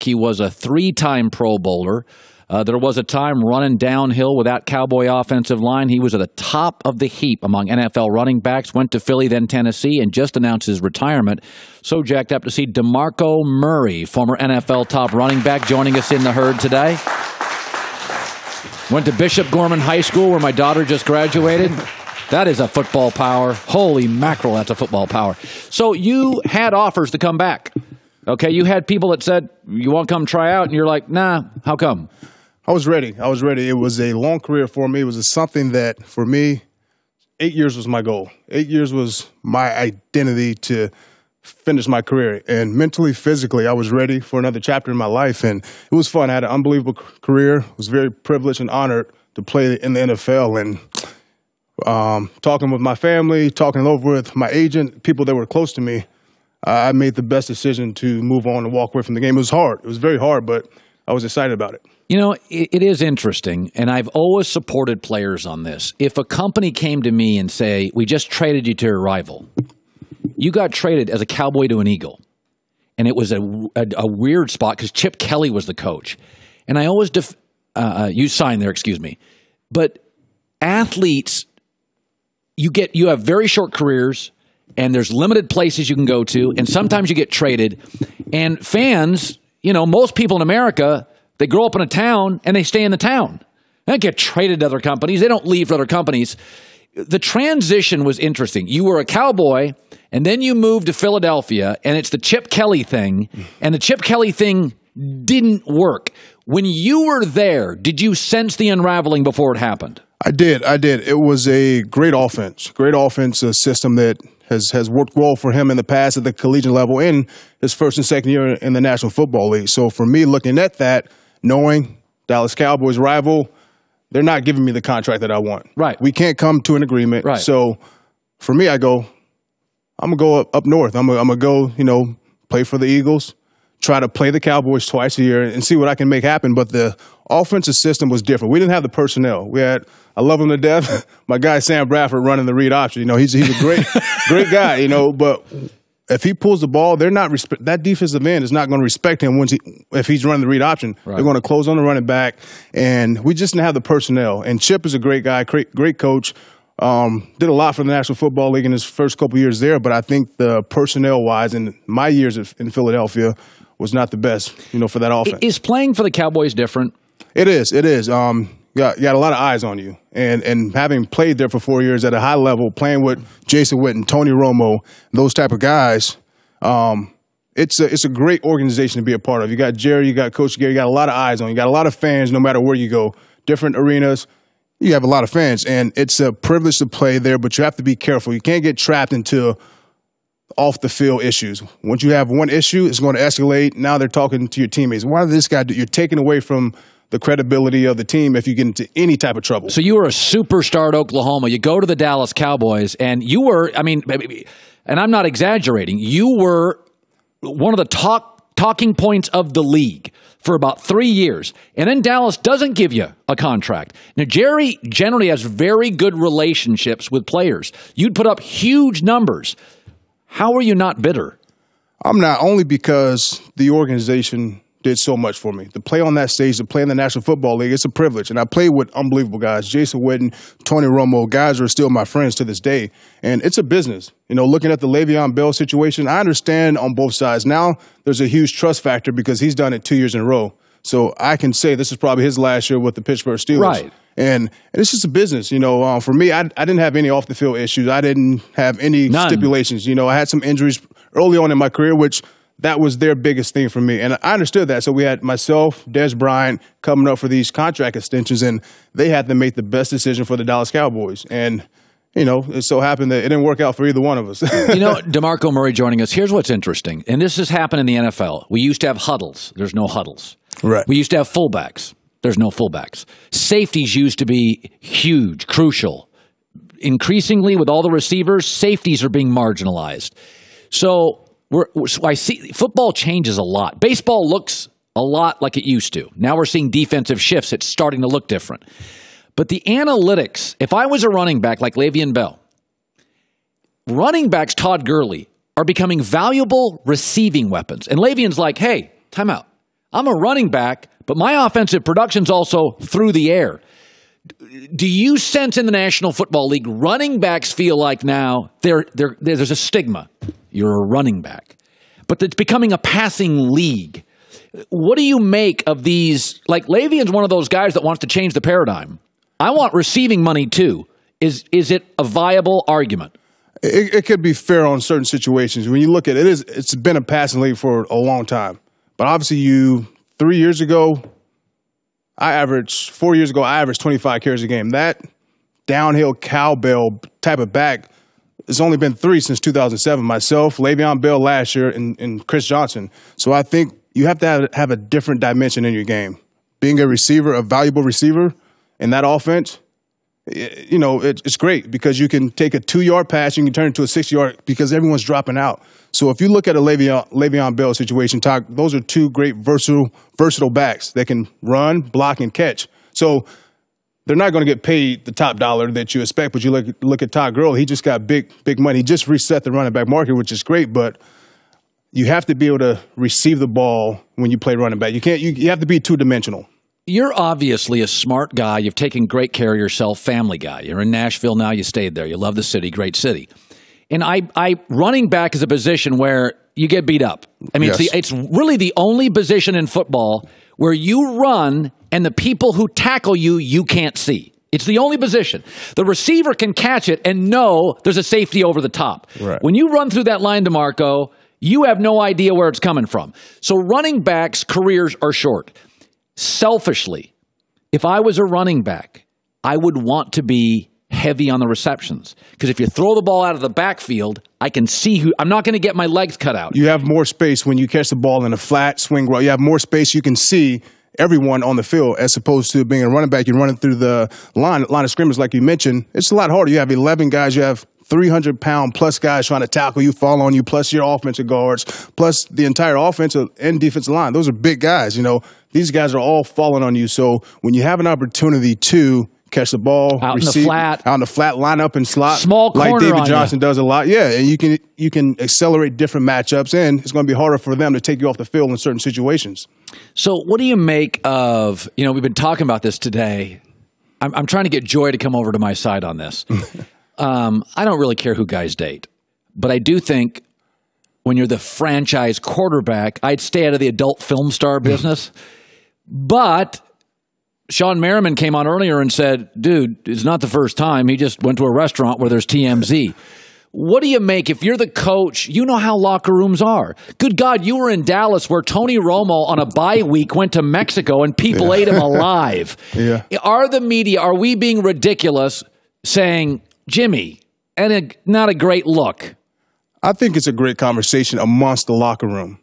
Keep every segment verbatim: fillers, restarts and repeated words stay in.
He was a three-time Pro Bowler. Uh, there was a time running downhill without Cowboy offensive line. He was at the top of the heap among N F L running backs, went to Philly, then Tennessee, and just announced his retirement. So jacked up to see DeMarco Murray, former N F L top running back, joining us in the herd today. Went to Bishop Gorman High School, where my daughter just graduated. That is a football power. Holy mackerel, that's a football power. So you had offers to come back. Okay, you had people that said, you want to come try out? And you're like, nah, how come? I was ready. I was ready. It was a long career for me. It was something that, for me, eight years was my goal. Eight years was my identity to finish my career. And mentally, physically, I was ready for another chapter in my life. And it was fun. I had an unbelievable career. I was very privileged and honored to play in the N F L. And um, talking with my family, talking over with my agent, people that were close to me, I made the best decision to move on and walk away from the game. It was hard. It was very hard, but I was excited about it. You know, it, it is interesting, and I've always supported players on this. If a company came to me and say, we just traded you to your rival, you got traded as a Cowboy to an Eagle, and it was a, a, a weird spot because Chip Kelly was the coach. And I always def- uh, – you signed there, excuse me. But athletes, you get you have very short careers – and there's limited places you can go to, and sometimes you get traded. And fans, you know, most people in America, they grow up in a town, and they stay in the town. They don't get traded to other companies. They don't leave for other companies. The transition was interesting. You were a Cowboy, and then you moved to Philadelphia, and it's the Chip Kelly thing, and the Chip Kelly thing didn't work. When you were there, did you sense the unraveling before it happened? I did. I did. It was a great offense, great offense uh, system that – Has, has worked well for him in the past at the collegiate level in his first and second year in the National Football League. So for me, looking at that, knowing Dallas Cowboys rival, they're not giving me the contract that I want. Right. We can't come to an agreement. Right. So for me, I go, I'm going to go up, up north. I'm going to go, you know, play for the Eagles, try to play the Cowboys twice a year and see what I can make happen. But the offensive system was different. We didn't have the personnel. We had – I love him to death. My guy, Sam Bradford, running the read option. You know, he's, he's a great, great guy, you know. But if he pulls the ball, they're not – that defensive end is not going to respect him once he, if he's running the read option. Right. They're going to close on the running back. And we just didn't have the personnel. And Chip is a great guy, great, great coach. Um, did a lot for the National Football League in his first couple years there. But I think the personnel-wise in my years in Philadelphia was not the best, you know, for that offense. Is playing for the Cowboys different? It is. It is. Um You got, you got a lot of eyes on you. And and having played there for four years at a high level, playing with Jason Witten, Tony Romo, those type of guys, um, it's, a, it's a great organization to be a part of. You got Jerry, you got Coach Gary, you got a lot of eyes on you. You got a lot of fans no matter where you go. Different arenas, you have a lot of fans. And it's a privilege to play there, but you have to be careful. You can't get trapped into off-the-field issues. Once you have one issue, it's going to escalate. Now they're talking to your teammates. Why did this guy do? You're taking away from the credibility of the team if you get into any type of trouble. So you were a superstar at Oklahoma. You go to the Dallas Cowboys, and you were, I mean, and I'm not exaggerating, you were one of the talk, talking points of the league for about three years. And then Dallas doesn't give you a contract. Now, Jerry generally has very good relationships with players. You'd put up huge numbers. How are you not bitter? I'm not, only because the organization did so much for me. To play on that stage, to play in the National Football League, it's a privilege. And I played with unbelievable guys, Jason Witten, Tony Romo, guys who are still my friends to this day. And it's a business. You know, looking at the Le'Veon Bell situation, I understand on both sides. Now there's a huge trust factor because he's done it two years in a row. So I can say this is probably his last year with the Pittsburgh Steelers. Right. And, and it's just a business. You know, um, for me, I, I didn't have any off-the-field issues. I didn't have any None. stipulations. You know, I had some injuries early on in my career, which – that was their biggest thing for me. And I understood that. So we had myself, Dez Bryant, coming up for these contract extensions, and they had to make the best decision for the Dallas Cowboys. And, you know, it so happened that it didn't work out for either one of us. You know, DeMarco Murray joining us. Here's what's interesting. And this has happened in the N F L. We used to have huddles. There's no huddles. Right. We used to have fullbacks. There's no fullbacks. Safeties used to be huge, crucial. Increasingly, with all the receivers, safeties are being marginalized. So... We're, so I see football changes a lot. Baseball looks a lot like it used to. Now we're seeing defensive shifts. It's starting to look different. But the analytics, if I was a running back like Le'Veon Bell, running backs, Todd Gurley, are becoming valuable receiving weapons. And Le'Veon's like, hey, timeout. I'm a running back, but my offensive production's also through the air. Do you sense in the National Football League running backs feel like now they're, they're, they're, there's a stigma? You're a running back. But it's becoming a passing league. What do you make of these? Like, Le'Veon's one of those guys that wants to change the paradigm. I want receiving money, too. Is is it a viable argument? It, it could be fair on certain situations. When you look at it, it is, it's been a passing league for a long time. But obviously, you three years ago, I averaged, four years ago, I averaged twenty-five carries a game. That downhill cowbell type of back has only been three since two thousand seven. Myself, Le'Veon Bell last year, and, and Chris Johnson. So I think you have to have, have a different dimension in your game. Being a receiver, a valuable receiver in that offense, it, you know, it, it's great because you can take a two-yard pass and you can turn it into a six-yard because everyone's dropping out. So if you look at a Le'Veon, Le'Veon Bell situation, Todd, those are two great versatile, versatile backs that can run, block, and catch. So they're not going to get paid the top dollar that you expect, but you look, look at Todd Gurley, he just got big, big money. He just reset the running back market, which is great, but you have to be able to receive the ball when you play running back. You can't. You, you have to be two-dimensional. You're obviously a smart guy. You've taken great care of yourself, family guy. You're in Nashville now. You stayed there. You love the city, great city. And I, I running back is a position where you get beat up. I mean, yes. it's, the, it's really the only position in football where you run and the people who tackle you, you can't see. It's the only position. The receiver can catch it and know there's a safety over the top. Right. When you run through that line, DeMarco, you have no idea where it's coming from. So running backs' careers are short. Selfishly, if I was a running back, I would want to be heavy on the receptions. Because if you throw the ball out of the backfield, I can see who – I'm not going to get my legs cut out. You have more space when you catch the ball in a flat swing route. You have more space. You can see everyone on the field as opposed to being a running back. You're running through the line, line of scrimmage like you mentioned. It's a lot harder. You have eleven guys. You have three hundred pound plus guys trying to tackle you, fall on you, plus your offensive guards, plus the entire offensive and defensive line. Those are big guys. You know, these guys are all falling on you. So when you have an opportunity to – catch the ball, out receive, in the flat, out in the flat, line up and slot, small corner like David Johnson does a lot. Yeah, and you can you can accelerate different matchups, and it's going to be harder for them to take you off the field in certain situations. So, what do you make of? You know, we've been talking about this today. I'm, I'm trying to get Joy to come over to my side on this. um, I don't really care who guys date, but I do think when you're the franchise quarterback, I'd stay out of the adult film star business, but. Sean Merriman came on earlier and said, dude, it's not the first time. He just went to a restaurant where there's T M Z. What do you make if you're the coach? You know how locker rooms are. Good God, you were in Dallas where Tony Romo on a bye week went to Mexico and people yeah. ate him alive. yeah. Are the media, are we being ridiculous saying, Jimmy, and a, not a great look? I think it's a great conversation amongst the locker room.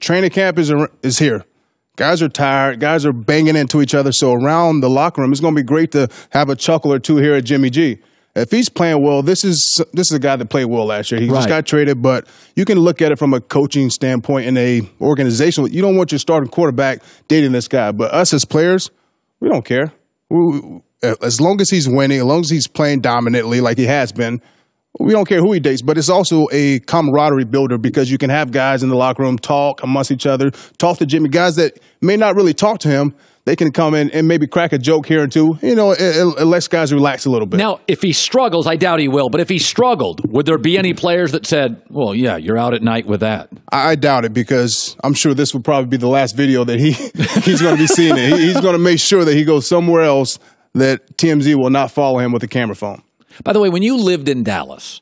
Training camp is a, is here. Guys are tired. Guys are banging into each other. So around the locker room, it's going to be great to have a chuckle or two here at Jimmy G. If he's playing well, this is this is a guy that played well last year. He right. just got traded, but you can look at it from a coaching standpoint and a organizational. You don't want your starting quarterback dating this guy, but us as players, we don't care. We, as long as he's winning, as long as he's playing dominantly like he has been, we don't care who he dates, but it's also a camaraderie builder because you can have guys in the locker room talk amongst each other, talk to Jimmy. Guys that may not really talk to him, they can come in and maybe crack a joke here and two. You know, it, it lets guys relax a little bit. Now, if he struggles, I doubt he will, but if he struggled, would there be any players that said, well, yeah, you're out at night with that? I, I doubt it because I'm sure this would probably be the last video that he he's going to be seeing. It. He, he's going to make sure that he goes somewhere else that T M Z will not follow him with a camera phone. By the way, when you lived in Dallas,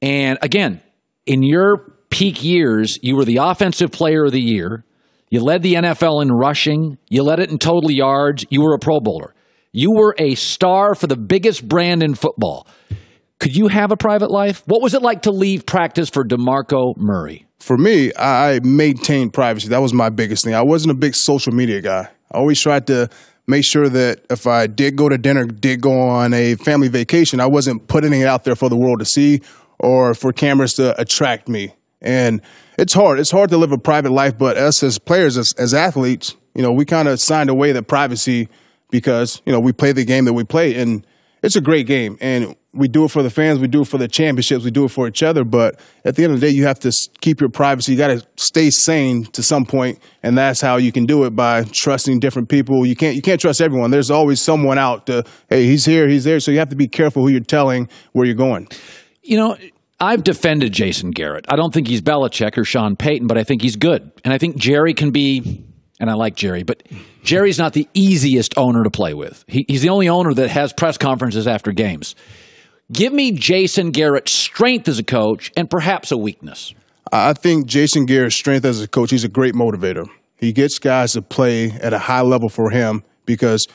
and again, in your peak years, you were the offensive player of the year. You led the N F L in rushing. You led it in total yards. You were a Pro Bowler. You were a star for the biggest brand in football. Could you have a private life? What was it like to leave practice for DeMarco Murray? For me, I maintained privacy. That was my biggest thing. I wasn't a big social media guy. I always tried to make sure that if I did go to dinner, did go on a family vacation, I wasn't putting it out there for the world to see or for cameras to attract me. And it's hard. It's hard to live a private life, but us as players, as, as athletes, you know, we kind of signed away that privacy because, you know, we play the game that we play, and it's a great game. And we do it for the fans, we do it for the championships, we do it for each other. But at the end of the day, you have to keep your privacy. You got to stay sane to some point, and that's how you can do it, by trusting different people. You can't you can't trust everyone. There's always someone out to, hey, he's here, he's there. So you have to be careful who you're telling where you're going. You know, I've defended Jason Garrett. I don't think he's Belichick or Sean Payton, but I think he's good. And I think Jerry can be, and I like Jerry, but Jerry's not the easiest owner to play with. He, he's the only owner that has press conferences after games. Give me Jason Garrett's strength as a coach and perhaps a weakness. I think Jason Garrett's strength as a coach, he's a great motivator. He gets guys to play at a high level for him because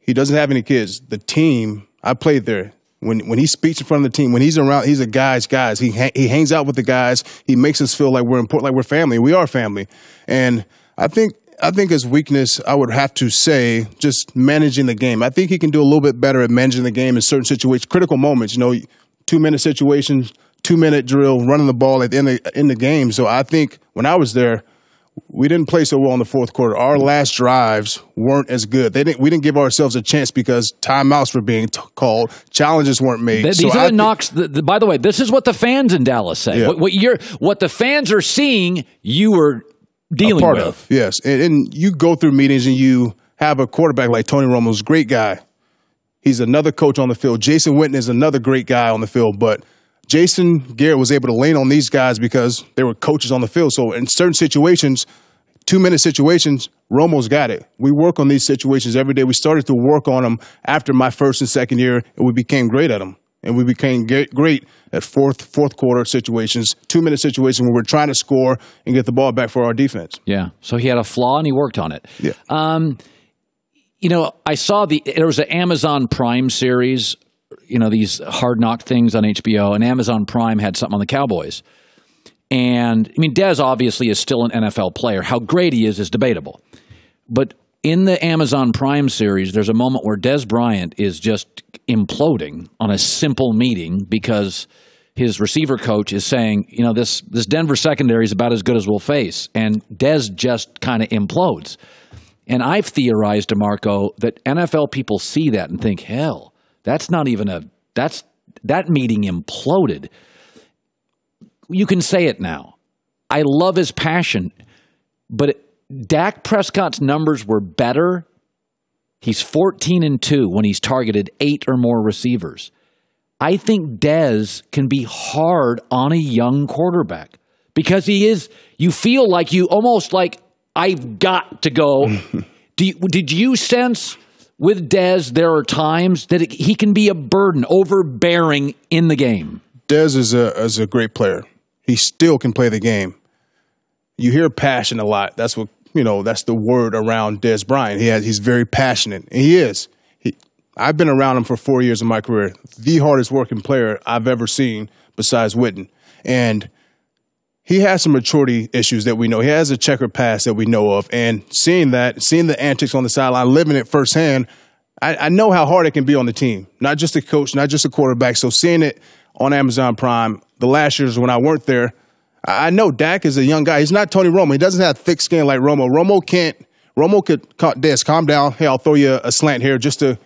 he doesn't have any kids. The team, I played there. When when he speaks in front of the team, when he's around, he's a guy's guys. He ha- he hangs out with the guys. He makes us feel like we're important, like we're family. We are family. And I think I think his weakness, I would have to say, just managing the game. I think he can do a little bit better at managing the game in certain situations, critical moments. You know, two minute situations, two minute drill, running the ball at the end of, in the game. So I think when I was there, we didn't play so well in the fourth quarter. Our last drives weren't as good. They didn't. We didn't give ourselves a chance because timeouts were being t- called. Challenges weren't made. Th- these so are I the th- knocks. The, the, by the way, this is what the fans in Dallas say. Yeah. What, what you're, what the fans are seeing, you were dealing a part with. Of, yes, and, and you go through meetings and you have a quarterback like Tony Romo's a great guy. He's another coach on the field. Jason Witten is another great guy on the field, but Jason Garrett was able to lean on these guys because they were coaches on the field. So in certain situations, two-minute situations, Romo's got it. We work on these situations every day. We started to work on them after my first and second year, and we became great at them. And we became great at fourth fourth quarter situations, two-minute situations when we're trying to score and get the ball back for our defense. Yeah, so he had a flaw, and he worked on it. Yeah. Um, you know, I saw the there was an Amazon Prime series, you know, these Hard Knock things on H B O, and Amazon Prime had something on the Cowboys. And, I mean, Dez obviously is still an N F L player. How great he is is debatable. But in the Amazon Prime series, there's a moment where Dez Bryant is just imploding on a simple meeting because his receiver coach is saying, you know, this, this Denver secondary is about as good as we'll face. And Dez just kind of implodes. And I've theorized, DeMarco, that N F L people see that and think, hell, That's not even a – that's that meeting imploded. You can say it now. I love his passion, but it, Dak Prescott's numbers were better. He's fourteen and two when he's targeted eight or more receivers. I think Dez can be hard on a young quarterback because he is – you feel like you – almost like I've got to go. Do you, did you sense – with Dez, there are times that it, he can be a burden, overbearing in the game. Dez is a is a great player. He still can play the game. You hear passion a lot. That's what you know. That's the word around Dez Bryant. He has he's very passionate, and he is. He, I've been around him for four years of my career. The hardest working player I've ever seen, besides Witten, and he has some maturity issues that we know. He has a checkered past that we know of. And seeing that, seeing the antics on the sideline, living it firsthand, I, I know how hard it can be on the team. Not just a coach, not just a quarterback. So seeing it on Amazon Prime, the last years when I weren't there, I know Dak is a young guy. He's not Tony Romo. He doesn't have thick skin like Romo. Romo can't – Romo could – Dez, calm down. Hey, I'll throw you a slant here just to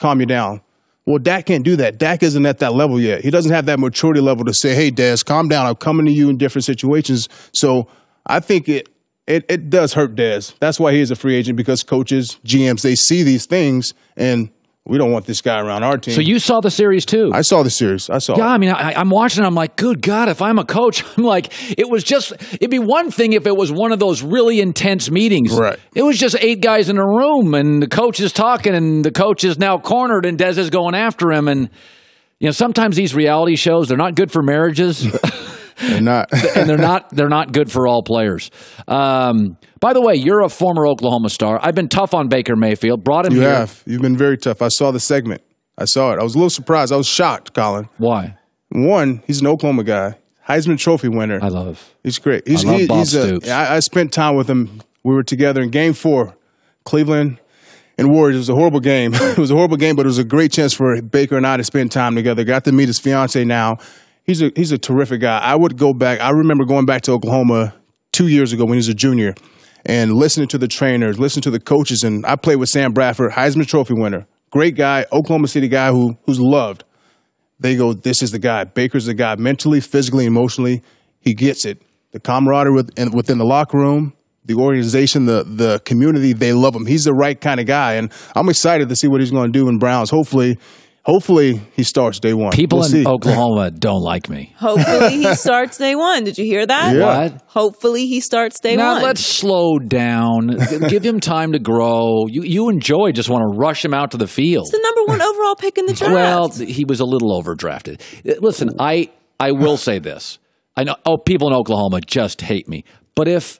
calm you down. Well, Dak can't do that. Dak isn't at that level yet. He doesn't have that maturity level to say, hey, Dez, calm down. I'm coming to you in different situations. So I think it it, it does hurt Dez. That's why he is a free agent, because coaches, G Ms, they see these things, and we don't want this guy around our team. So you saw the series too. I saw the series. I saw it. Yeah, I mean, I, I'm watching it. I'm like, good God, if I'm a coach, I'm like, it was just, it'd be one thing if it was one of those really intense meetings. Right. It was just eight guys in a room, and the coach is talking, and the coach is now cornered, and Dez is going after him. And, you know, sometimes these reality shows, they're not good for marriages. They're not. And they're not they're not good for all players. Um, by the way, you're a former Oklahoma star. I've been tough on Baker Mayfield. Brought him you here. You have. You've been very tough. I saw the segment. I saw it. I was a little surprised. I was shocked, Colin. Why? One, he's an Oklahoma guy. Heisman Trophy winner. I love him. He's great. He's, I love he, Bob he's Stoops. A, I, I spent time with him. We were together in game four, Cleveland and Warriors. It was a horrible game. It was a horrible game, but it was a great chance for Baker and I to spend time together. Got to meet his fiancée now. He's a he's a terrific guy. I would go back. I remember going back to Oklahoma two years ago when he was a junior and listening to the trainers, listening to the coaches. And I played with Sam Bradford, Heisman Trophy winner. Great guy, Oklahoma City guy who who's loved. they go, this is the guy. Baker's the guy. Mentally, physically, emotionally, he gets it. The camaraderie within, within the locker room, the organization, the the community, they love him. He's the right kind of guy, and I'm excited to see what he's going to do in Browns. Hopefully, hopefully he starts day one. People we'll in see. Oklahoma don't like me. Hopefully he starts day one. Did you hear that? Yeah. What? Hopefully he starts day now one. Now let's slow down. Give him time to grow. You you and Joy just want to rush him out to the field. He's the number one overall pick in the draft. Well, he was a little overdrafted. Listen, I I will say this. I know oh people in Oklahoma just hate me, but if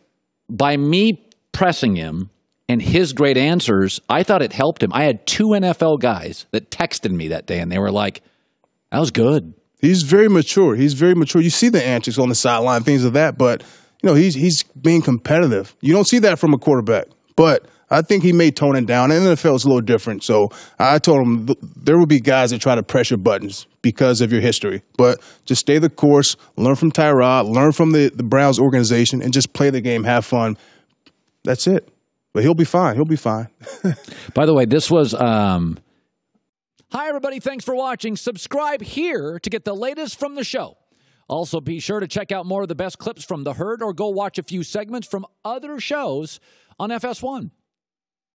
by me pressing him and his great answers, I thought it helped him. I had two N F L guys that texted me that day, and they were like, that was good. He's very mature. He's very mature. You see the antics on the sideline, things of like that, but you know he's he's being competitive. You don't see that from a quarterback, but I think he may tone it down. And the N F L is a little different, so I told him th- there will be guys that try to pressure buttons because of your history. But just stay the course, learn from Tyrod, learn from the, the Browns organization, and just play the game, have fun. That's it. But he'll be fine. He'll be fine. By the way, this was... Um... Hi, everybody. Thanks for watching. Subscribe here to get the latest from the show. Also, be sure to check out more of the best clips from The Herd or go watch a few segments from other shows on F S one.